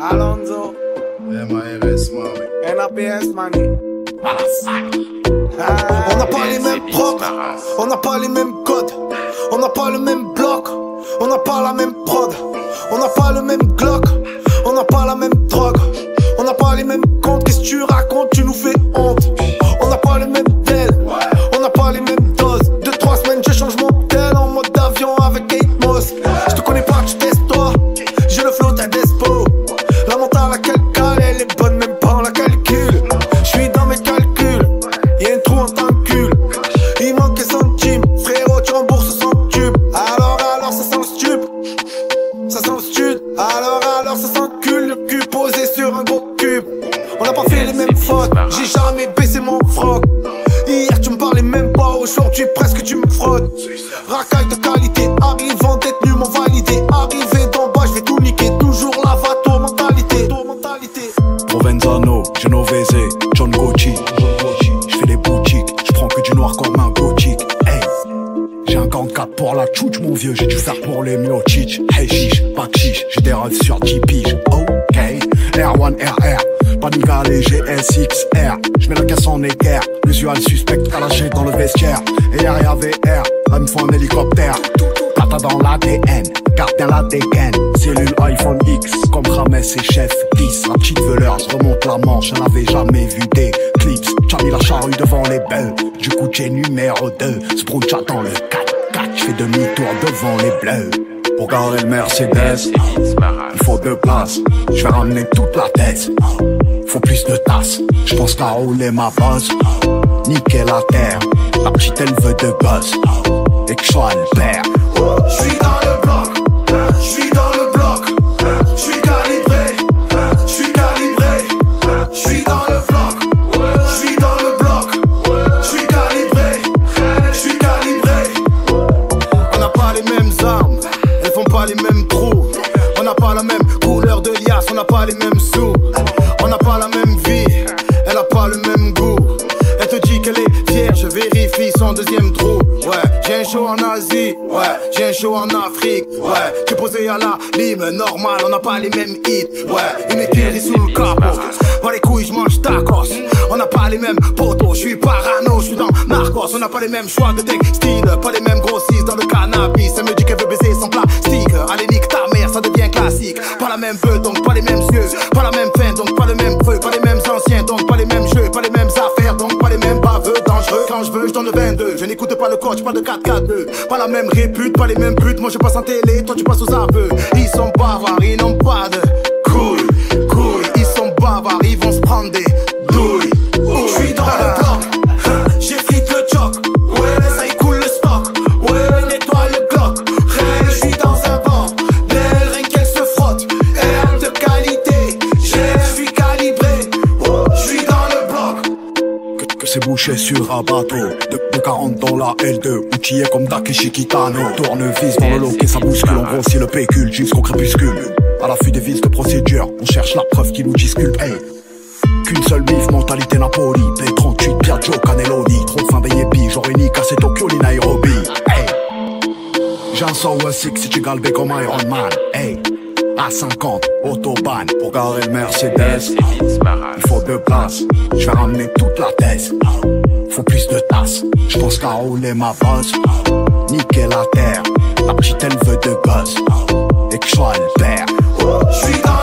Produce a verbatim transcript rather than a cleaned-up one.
Alonzo, M A R S Money, N A P S Money. On n'a pas les mêmes procs, on n'a pas les mêmes codes, on n'a pas le même bloc, on n'a pas la même prod, on n'a pas le même glock, on n'a pas la même drogue, on n'a pas les mêmes comptes. Qu'est-ce que tu racontes, tu nous fais honte. On n'a pas le même tel, on n'a pas les mêmes doses. Deux trois semaines je change mon tel en mode avion avec Kate Moss. Je te connais pas, tu testes toi. J'ai le flow, t'as despo. La mentale, la calcale, elle est bonne, même pas on la calcule. Je suis dans mes calculs, y'a un trou en tant de cul. Il manque des centimes, frérot, tu rembourses sans tube. Alors, alors, ça sent le stup. Ça sent le stud. Alors, alors, ça sent le cul. Le cul posé sur un gros cube. On n'a pas fait les mêmes fautes, j'ai jamais baissé mon froc. Hier, tu me parlais même pas, aujourd'hui, presque tu me frottes. Racaille de qualité, arrivant détenu, m'ont validé. Arrivé d'en bas, je vais tout niquer. Toujours la vato mentalité. Provenzano, Genoveze, John Gauthier. Je fais les boutiques, je prends que du noir comme un gothique. Hey, j'ai un quarante-quatre pour la tchouch, mon vieux. J'ai dû faire pour les miochiches. Hey, chiche, pas de chiche, j'ai des rêves sur dix piges. Ok, R un R R, pas de gars, les G S X R. Je mets la casse en équerre, l'usual suspect à lâcher dans le vestiaire. Et derrière V R, là me faut un hélicoptère. Tata dans l'A D N, garde bien la dégaine. Cellule iPhone X, comme Rames et Chef dix. La petite veleuse remonte la manche, elle n'avait jamais vu des clips. T'as mis la charrue devant les bœufs, du coup j'ai numéro deux. Sprout, j'attends le quatre quatre, j'fais demi-tour devant les bleus. Pour garer le Mercedes, il faut deux places. Je vais ramener toute la thèse, faut plus de tasses. Je pense qu'à rouler ma base, niquer la terre. La petite elle veut de gosse, et que je sois le père. Je suis dans le bloc, je suis dans le bloc, je suis calibré, je suis calibré, je suis dans le bloc, je suis dans le bloc, je suis calibré, je suis calibré. On n'a pas les mêmes armes, elles font pas les mêmes trous. On n'a pas la même couleur de liasse, on n'a pas les mêmes sous. On n'a pas la même vie, elle a pas le même goût. Elle te dit qu'elle est fière, je vérifie son deuxième trou. Ouais, j'ai un show en Asie, ouais, j'ai un show en Afrique, ouais. Tu posé à la lime, normal, on n'a pas les mêmes hits, ouais. Une équerre sous le capot, dans les couilles j'mange tacos. On n'a pas les mêmes potos, je suis parano, je suis dans Narcos. On n'a pas les mêmes choix de textile, pas les mêmes grossistes dans le cannabis. Elle me dit qu'elle veut baiser sans plastique, allez nique ta mère, ça devient classique. Pas la même vœu, donc pas les mêmes yeux, pas la même fin, donc pas le même creux. Pas les mêmes anciens, donc pas les mêmes jeux, pas les mêmes affaires, donc pas les mêmes baveux dangereux. Quand je veux, je donne le vingt-deux, je n'écoute pas le coach. Pas de quatre quatre deux, pas la même répute, pas les mêmes buts. Moi je passe en télé, toi tu passes aux aveux. Ils sont bavards, ils n'ont pas de couilles, couilles. Ils sont bavards, ils vont se prendre des douilles. Je suis dans le bloc, j'ai frite le choc. Ouais, ça y coule le stock, ouais, nettoie le bloc. Je suis dans un banc, rien qu'elle se frotte. Herbe de qualité, je suis calibré. Je suis dans le bloc. Que, que c'est bouché sur un bateau quarante dans la L deux, outillé comme Dake Shikitano. Tournevis dans le loquet, ça bouscule, on grossit le pécule jusqu'au crépuscule. À l'affût des vices de procédure, on cherche la preuve qui nous disculpe. Hey. Qu'une seule bif, mentalité Napoli, P trente-huit, Piaggio, Cannelloni. Trop fin veillé pi, genre unique à Tokyo, les Nairobi. Hey. J'ai un cent six si tu galbé comme Iron Man. Hey. A cinquante, Autobahn, pour garer le Mercedes, il faut deux places, je vais ramener toute la thèse. Faut plus de tasses, je pense qu'à rouler ma base, niquer la terre, la petite elle veut de gosse, et que je sois le père. Je suis dans